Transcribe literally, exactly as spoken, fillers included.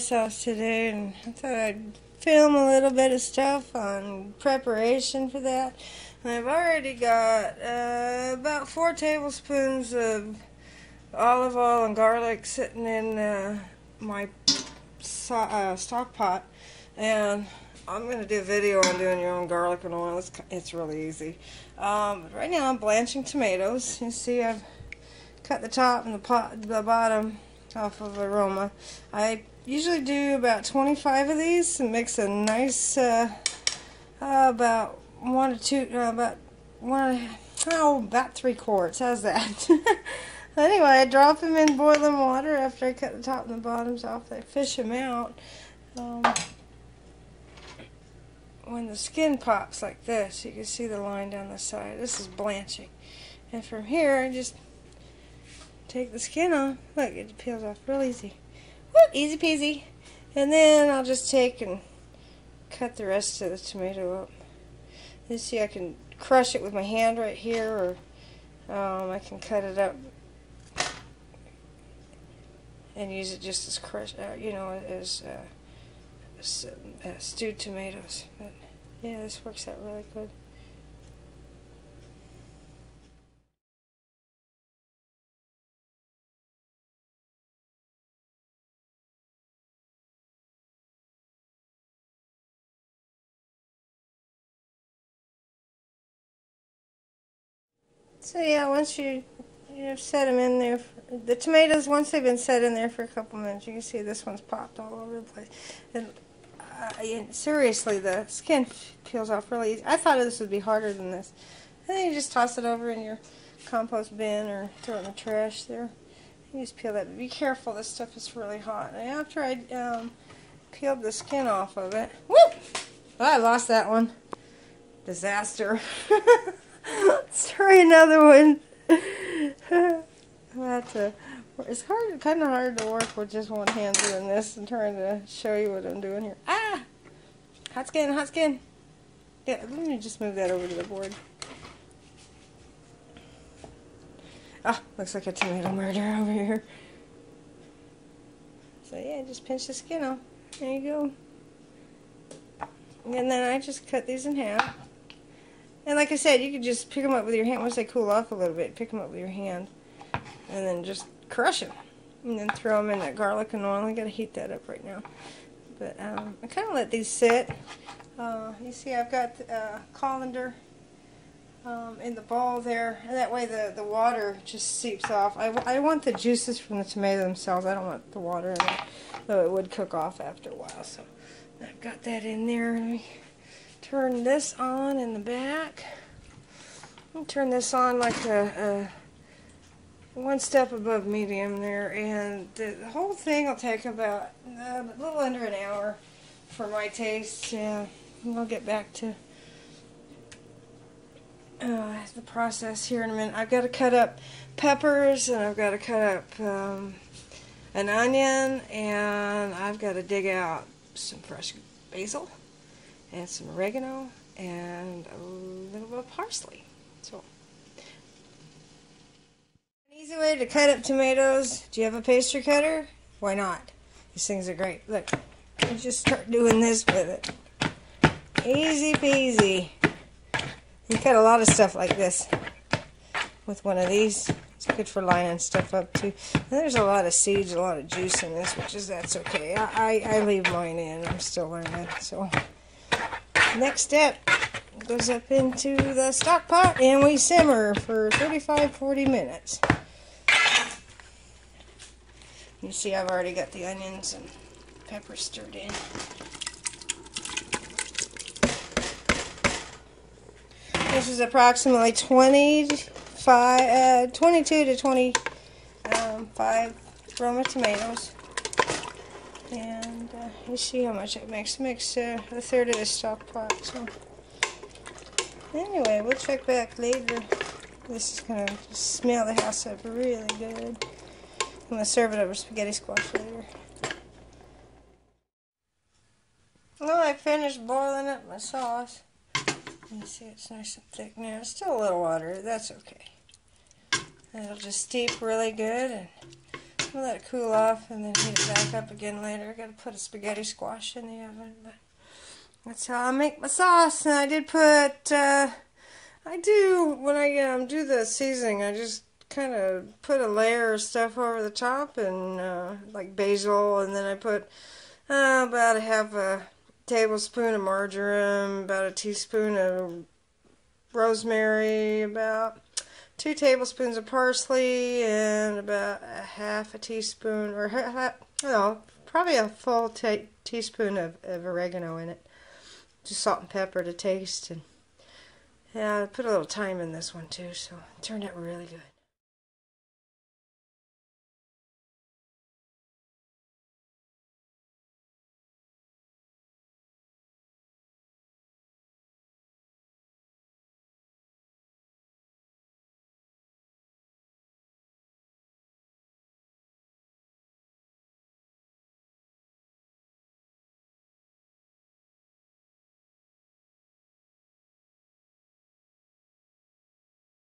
myself today, and I thought I'd film a little bit of stuff on preparation for that. And I've already got uh, about four tablespoons of olive oil and garlic sitting in uh, my so uh, stock pot, and I'm going to do a video on doing your own garlic and oil. It's, it's really easy. Um, but right now I'm blanching tomatoes. You see I've cut the top and the, pot, the bottom off of aroma. I usually do about twenty-five of these and makes a nice uh, uh, about one or two, uh, about one, oh, about three quarts. How's that? Anyway, I drop them in boiling water after I cut the top and the bottoms off. I fish them out. Um, when the skin pops like this, you can see the line down the side. This is blanching. And from here, I just take the skin off. Look, it peels off real easy. Whoop, easy peasy. And then I'll just take and cut the rest of the tomato up. You see, I can crush it with my hand right here, or um, I can cut it up and use it just as crush, uh, you know, as, uh, as uh, stewed tomatoes. But yeah, this works out really good. So yeah, once you I've set them in there. For, the tomatoes, once they've been set in there for a couple minutes, you can see this one's popped all over the place. And, uh, and seriously, the skin peels off really easy. I thought this would be harder than this. And then you just toss it over in your compost bin or throw it in the trash there. You just peel that. But be careful, this stuff is really hot. And after I um, peeled the skin off of it, whoop! Well, I lost that one. Disaster. Let's try another one. That's a, it's hard, kind of hard to work with just one hand doing this and trying to show you what I'm doing here. Ah! Hot skin, hot skin. Yeah, let me just move that over to the board. Ah, looks like a tomato murder over here. So yeah, just pinch the skin off. There you go. And then I just cut these in half. And like I said, you could just pick them up with your hand. Once they cool off a little bit, pick them up with your hand. And then just crush them. And then throw them in that garlic and oil. I've got to heat that up right now. But um, I kind of let these sit. Uh, you see I've got the uh, colander um, in the bowl there. And that way the, the water just seeps off. I, I want the juices from the tomato themselves. I don't want the water in it. Though it would cook off after a while. So I've got that in there. Let me turn this on in the back. I'll turn this on like a, a one step above medium there, and the whole thing will take about uh, a little under an hour for my taste. Yeah, we'll get back to uh, the process here in a minute. I've got to cut up peppers, and I've got to cut up um, an onion, and I've got to dig out some fresh basil and some oregano, and a little bit of parsley. So, an easy way to cut up tomatoes. Do you have a pastry cutter? Why not? These things are great. Look, you just start doing this with it. Easy peasy. You cut a lot of stuff like this with one of these. It's good for lining stuff up too. And there's a lot of seeds, a lot of juice in this, which is, that's okay. I, I, I leave mine in. I'm still learning, so. Next step goes up into the stock pot, and we simmer for thirty-five to forty minutes. You see I've already got the onions and pepper stirred in. This is approximately twenty-five, uh, twenty-two to twenty-five Roma tomatoes. And uh, you see how much it makes. It makes uh, a third of the stock pot. So anyway, we'll check back later. This is going to smell the house up really good. I'm going to serve it over spaghetti squash later. Well, I finished boiling up my sauce. You see it's nice and thick now. It's still a little water. That's okay. It'll just steep really good. And We'll let it cool off and then heat it back up again later. I've got to put a spaghetti squash in the oven. But that's how I make my sauce. And I did put, uh, I do, when I um, do the seasoning, I just kind of put a layer of stuff over the top, and uh, like basil, and then I put uh, about a half a tablespoon of marjoram, about a teaspoon of rosemary, about two tablespoons of parsley, and about a half a teaspoon, or half, no, probably a full ta teaspoon of, of oregano in it. Just salt and pepper to taste. And yeah, I put a little thyme in this one too, so it turned out really good.